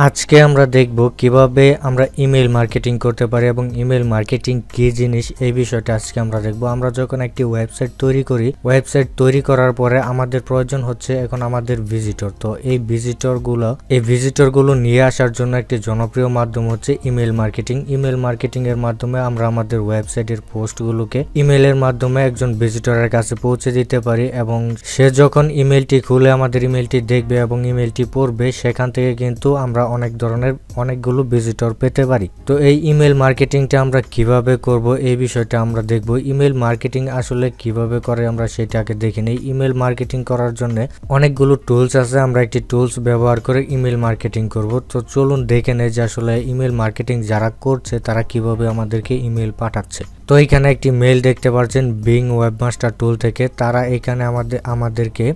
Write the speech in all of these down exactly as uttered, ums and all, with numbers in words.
आज के आम्रा देखबो किभाबे आम्रा इमेल मार्केटिंग करते पारी एबं इमेल मार्केटिंग की जिनिस ए विषयटा आज के आम्रा देखबो। आम्रा जखन एकटी वेबसाइट तैरी करी वेबसाइट तैरी करार परे आमादेर प्रयोजन होच्छे एखन आमादेर विजिटर। तो ए विजिटरगुलो ए विजिटरगुलो निये आसार जोन्नो एकटी जनप्रिय माध्यम होच्छे इमेल मार्केटिंग। इमेल मार्केटिंग एर माध्यमे आम्रा आमादेर वेबसाइटेर पोस्टगुलोके इमेलेर माध्यमे एकजन विजिटरेर काछे पौंछे दिते पारी एबं से जखन इमेलटी खुले आमादेर इमेलटी देखबे एबं इमेलटी पढ़बे सेखान थेके किन्तु आम्रा अनेक धरनेर अनेकगुलो विजिटर पेते पारी। तो ए इमेल मार्केटिंगटा आमरा किभाबे करब ए विषयटा आमरा देखब। इमेल मार्केटिंग आसले किभाबे करे आमरा सेटाके देखे नेई। इमेल मार्केटिंग करार जन्य अनेकगुलो टुल्स आछे, आमरा एकटी टुल्स व्यवहार करे इमेल मार्केटिंग करब। तो चलुन देखे नेई जे आसले इमेल मार्केटिंग जारा करछे तारा किभाबे आमादेरके इमेल पाठाচ্ছে। तो एखाने एकटी मेल देखते पाচ্ছেন बिंग वेबमास्टर टुल थेके। तारा एखाने आमादेर आमादेरके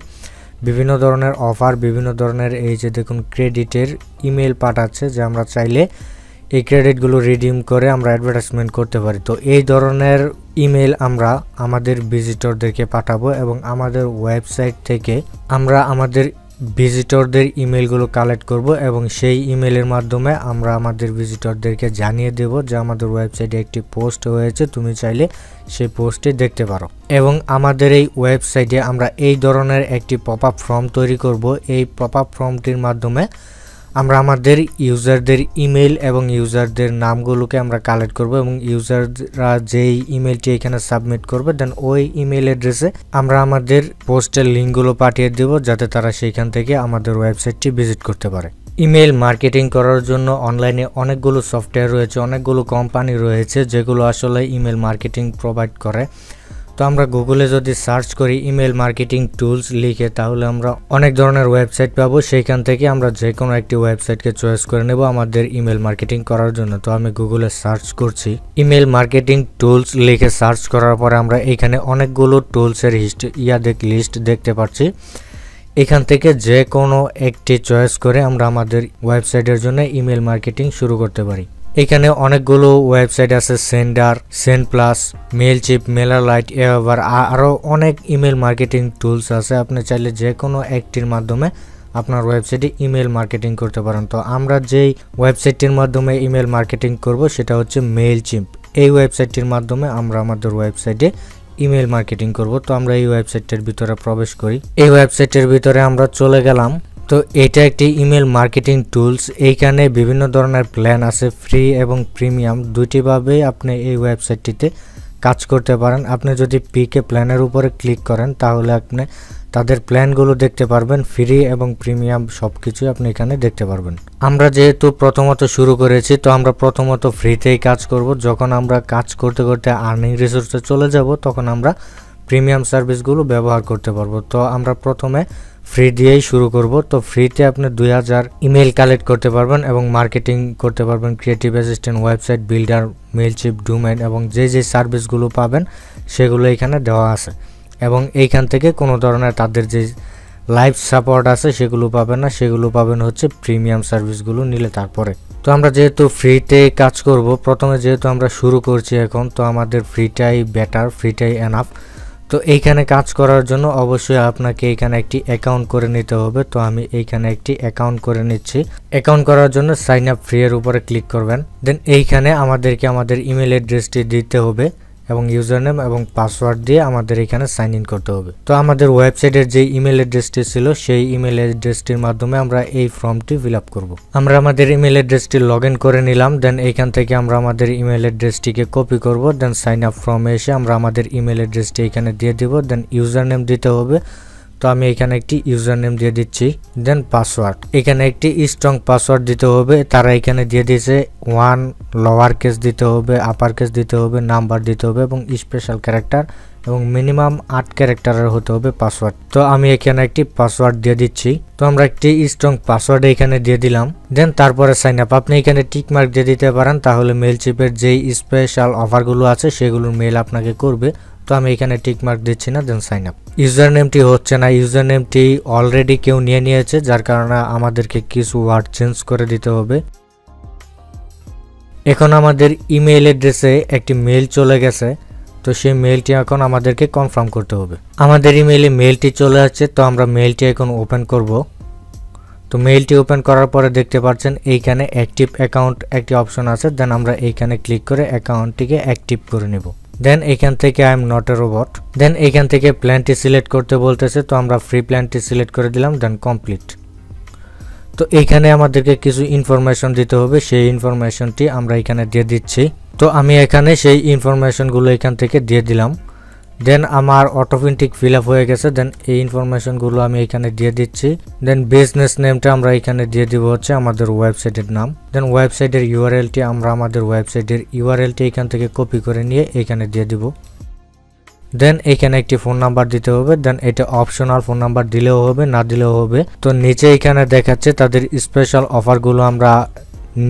विभिन्न धरनेर अफार विभिन्न धरनेर एई जे देखुन क्रेडिटेर इमेल पाठाচ্ছে जे आमरा चाइले এই ক্রেডিটগুলো রিডিম করে আমরা অ্যাডভার্টাইজমেন্ট করতে পারি। তো এই ধরনের ইমেল আমরা আমাদের ভিজিটরদেরকে পাঠাবো এবং আমাদের ওয়েবসাইট থেকে আমরা আমাদের ভিজিটরদের ইমেলগুলো কালেক্ট করব এবং সেই ইমেলের মাধ্যমে আমরা আমাদের ভিজিটরদেরকে জানিয়ে দেব যে আমাদের ওয়েবসাইটে একটি পোস্ট হয়েছে, তুমি চাইলে সেই পোস্টটি দেখতে পারো। এবং আমাদের এই ওয়েবসাইটে আমরা এই ধরনের একটি পপ আপ ফর্ম তৈরি করব। এই পপ আপ ফর্মটির মাধ্যমে আমরা আমাদের ইউজারদের ইমেল এবং ইউজারদের নামগুলোকে আমরা কালেক্ট করব এবং ইউজাররা যেই ইমেলটি এখানে সাবমিট করবে দেন ওই ইমেল অ্যাড্রেসে আমরা আমাদের পোস্টের লিংকগুলো পাঠিয়ে দেব যাতে তারা সেইখান থেকে আমাদের ওয়েবসাইটটি ভিজিট করতে পারে। ইমেল মার্কেটিং করার জন্য অনলাইনে অনেকগুলো সফটওয়্যার রয়েছে, অনেকগুলো কোম্পানি রয়েছে যেগুলো আসলে ইমেল মার্কেটিং প্রোভাইড করে। तो आम्रा गूगले जदि सार्च करी इमेल मार्केटिंग टुल्स लिखे ताहले आम्रा अनेक धरनेर वेबसाइट पाबो, सेइखान थेके आम्रा जेकोनो एकटी वेबसाइटके चॉइस करे नेब आमादेर इमेल मार्केटिंग करार जोन्नो। तो आमी गूगले सार्च करछि इमेल मार्केटिंग टुल्स लिखे सार्च करार परे आम्रा एखाने अनेकगुलो टुल्सेर लिस्ट या देख लिस्ट देखते पाচ্ছি। এখান থেকে যে কোনো একটি চয়েস করে আমরা আমাদের ওয়েবসাইটের জন্য ইমেল মার্কেটিং শুরু করতে পারি। এখানে অনেকগুলো ওয়েবসাইট আছে, sender, send plus, Mailchimp, MailerLite, ever আরও অনেক ইমেল মার্কেটিং টুলস আছে। আপনি চাইলে যে কোনো একটির মাধ্যমে আপনার ওয়েবসাইটে ইমেল মার্কেটিং করতে পারেন। তো আমরা যেই ওয়েবসাইটটির মাধ্যমে ইমেল মার্কেটিং করব সেটা হচ্ছে মেইলচিম্প। এই ওয়েবসাইটটির মাধ্যমে আমরা আমাদের ওয়েবসাইটে ইমেল মার্কেটিং করব। তো আমরা এই ওয়েবসাইটটির ভিতরে প্রবেশ করি, এই ওয়েবসাইটের ভিতরে আমরা চলে গেলাম। তো এটা একটি ইমেল মার্কেটিং টুলস। এইখানে বিভিন্ন ধরনের প্ল্যান আছে, ফ্রি এবং প্রিমিয়াম দুইটি ভাবে আপনি এই ওয়েবসাইটটিতে কাজ করতে পারেন। আপনি যদি পিকে প্ল্যানের উপরে ক্লিক করেন তাহলে আপনি তাদের প্ল্যানগুলো দেখতে পারবেন, ফ্রি এবং প্রিমিয়াম সব কিছুই আপনি এখানে দেখতে পারবেন। আমরা যেহেতু প্রথমত শুরু করেছি তো আমরা প্রথমত ফ্রিতেই কাজ করব। যখন আমরা কাজ করতে করতে আর্নিং রিসোর্সে চলে যাব তখন আমরা প্রিমিয়াম সার্ভিসগুলো ব্যবহার করতে পারবো। তো আমরা প্রথমে ফ্রি দিয়েই শুরু করব। তো ফ্রিতে আপনি দুই হাজার ইমেল কালেক্ট করতে পারবেন এবং মার্কেটিং করতে পারবেন। Creative assistant, website builder, Mailchimp, domain এবং যে যে সার্ভিসগুলো পাবেন সেগুলো এখানে দেওয়া আছে এবং এইখান থেকে কোনো ধরনের তাদের যে লাইভ সাপোর্ট আছে সেগুলো পাবেন না, সেগুলো পাবেন হচ্ছে প্রিমিয়াম সার্ভিসগুলো নিলে। তারপরে তো আমরা যেহেতু ফ্রিতে কাজ করব প্রথমে, যেহেতু আমরা শুরু করছি এখন, তো আমাদের ফ্রিটাই বেটার, ফ্রিটাই এনাফ। তো এইখানে কাজ করার জন্য অবশ্যই আপনাকে এইখানে একটি অ্যাকাউন্ট করে নিতে হবে। তো আমি এইখানে একটি অ্যাকাউন্ট করে নিচ্ছি। অ্যাকাউন্ট করার জন্য সাইন আপ ফ্রি এর উপরে ক্লিক করবেন। দেন এইখানে আমাদেরকে আমাদের ইমেল অ্যাড্রেসটি দিতে হবে এবং ইউজার নেম এবং পাসওয়ার্ড দিয়ে আমাদের এখানে সাইন ইন করতে হবে। তো আমাদের ওয়েবসাইটের যে ইমেল অ্যাড্রেসটি ছিল সেই ইমেল অ্যাড্রেসটির মাধ্যমে আমরা এই ফর্মটি ফিল আপ করবো। আমরা আমাদের ইমেল অ্যাড্রেসটি লগ ইন করে নিলাম। দেন এইখান থেকে আমরা আমাদের ইমেল অ্যাড্রেসটিকে কপি করব। দেন সাইন আপ ফর্মে এসে আমরা আমাদের ইমেল অ্যাড্রেসটি এখানে দিয়ে দেব। দেন ইউজার নেম দিতে হবে। তো আমি এখানে একটি ইউজার নেম দিয়ে দিচ্ছি। দেন পাসওয়ার্ড, এখানে একটি স্ট্রং পাসওয়ার্ড দিতে হবে। তারা এখানে দিয়ে দিয়েছে ওয়ান, লোয়ার কেস দিতে হবে, আপার কেস দিতে হবে, নাম্বার দিতে হবে এবং স্পেশাল ক্যারেক্টার এবং মিনিমাম আট ক্যারেক্টারের হতে হবে পাসওয়ার্ড। তো আমি এখানে একটি পাসওয়ার্ড দিয়ে দিচ্ছি। তো আমরা একটি স্ট্রং পাসওয়ার্ড এখানে দিয়ে দিলাম। দেন তারপরে সাইন আপ, আপনি এখানে টিক মার্ক দিয়ে দিতে পারেন, তাহলে মেইলচিপের যেই স্পেশাল অফারগুলো আছে সেগুলোর মেল আপনাকে করবে। তো আমি এখানে টিক মার্ক দিচ্ছি না। দেন সাইন আপ, ইউজার নেমটি হচ্ছে না, ইউজার নেমটি অলরেডি কেউ নিয়ে নিয়েছে, যার কারণে আমাদেরকে কিছু ওয়ার্ড চেঞ্জ করে দিতে হবে। এখন আমাদের ইমেল অ্যাড্রেসে একটি মেল চলে গেছে, তো সেই মেলটি এখন আমাদেরকে কনফার্ম করতে হবে। আমাদের ইমেলে মেলটি চলে আসছে, তো আমরা মেলটি এখন ওপেন করব। तो मेलटी ओपन करार पर देखते पाচ্ছেন এইখানে অ্যাক্টিভ অ্যাকাউন্ট একটি অপশন আছে। দেন আমরা এইখানে ক্লিক করে অ্যাকাউন্টটিকে অ্যাক্টিভ করে নেব। দেন এইখান থেকে I am not a robot, then এইখান থেকে প্ল্যানটি সিলেক্ট করতে বলতেছে, তো আমরা ফ্রি প্ল্যানটি সিলেক্ট করে দিলাম। Then complete. তো এইখানে আমাদেরকে কিছু ইনফরমেশন দিতে হবে, সেই ইনফরমেশনটি আমরা এখানে দিয়ে দিচ্ছি। তো আমি এখানে সেই ইনফরমেশনগুলো এখান থেকে দিয়ে দিলাম। दें हमार अटोमेटिक फिलअप हो गए। दें ये इनफरमेशनगुलो हमें ये दिए दीची। दें बिजनेस नेमटा ये दिए देव हे हमारे वेबसाइटर नाम। दें वेबसाइटर यूआरएलटी वेबसाइटर यूआरएलटी एखान कपि कर नहीं दिए देव। दें एखे एक फोन नम्बर दीते हैं। दें ये अपशनल फोन नम्बर दिले हो ना दिले हो। तो नीचे ये देखा तरह स्पेशल अफारगुलो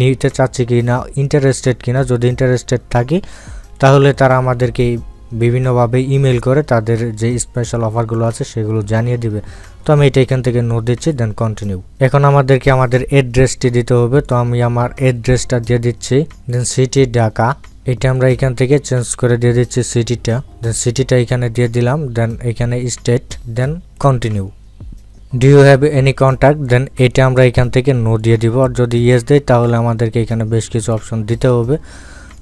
नीते चाची कि ना इंटरेस्टेड कि ना, जो इंटरेस्टेड थी ताहले तारा विभिन्न भाव इमेल कर तादेर जे स्पेशल अफारगुलो आछे सेगुलो जानिए दिबे। तो आमी एटा एखान थेके नो दिच्छि। दें कन्टिन्यू। एखन आमादेरके आमादेर एड्रेसटी दिते होबे। तो आमी आमार एड्रेसटा दिए दिच्छि। दें सिटी ढाका एटा आमरा एखान थेके चेन्ज करे दिए दिच्छि सिटीटा। दें सिटीटा एखाने दिए दिलाम। दें एखाने state. Then continue. Do you have any contact? Then एटा आमरा एखान थेके नो दिए देब। और जोदि येस देई ताहले आमादेरके एखाने बेश किछु अपशन दिते होबे।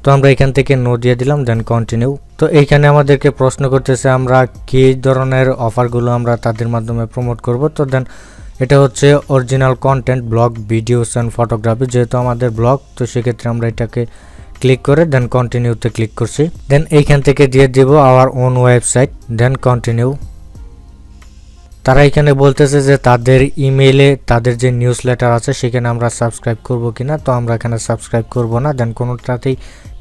तो आमरा एखान थेके नो दिए दिलाम। दें कन्टिन्यू। तो এইখানে আমাদেরকে প্রশ্ন করতেছে আমরা কি ধরনের অফারগুলো আমরা তাদের মাধ্যমে প্রমোট করব। তো দেন এটা হচ্ছে original content, blog, videos and photography. যেহেতু আমাদের ব্লগ, তো সেক্ষেত্রে আমরা এটাকে ক্লিক করে দেন কন্টিনিউতে ক্লিক করছি। দেন এইখান থেকে দিয়ে দেব our own website. Then continue. তারা এখানে বলতেছে যে তাদের ইমেইলে তাদের যে নিউজ লেটার আছে সেখানে আমরা সাবস্ক্রাইব করব কিনা। তো আমরা এখানে সাবস্ক্রাইব করব না। দেন কোনোটাতেই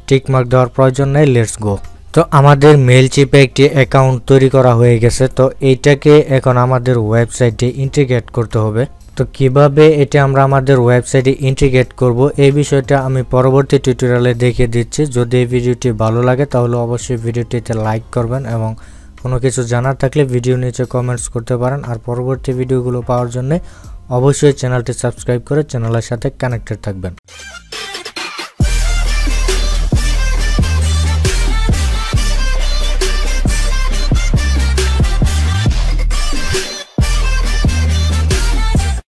টিক মার্ক দেওয়ার প্রয়োজন নেই। Let's go. तो आमादेर मेलचिपे एक अकाउंट तैरी करा हो गेछे। तो एटाके एखन आमादेर वेबसाइटे इंटीग्रेट करते होबे। तो किभाबे एटा आमरा आमादेर वेबसाइटे इंटीग्रेट करबो ए विषयटा आमी परवर्ती टिउटोरियाले देखिए दिच्छि। जोदि भिडियोटी भालो लागे ताहले अवश्यई भिडियोटीते लाइक करबेन एबं कोनो किछु जानार थाकले भिडियो निचे कमेंट्स करते पारेन। आर परवर्ती भिडियोगुलो पाওয়ার জন্য অবশ্যই চ্যানেলটি সাবস্ক্রাইব করে চ্যানেলের সাথে কানেক্টেড থাকবেন।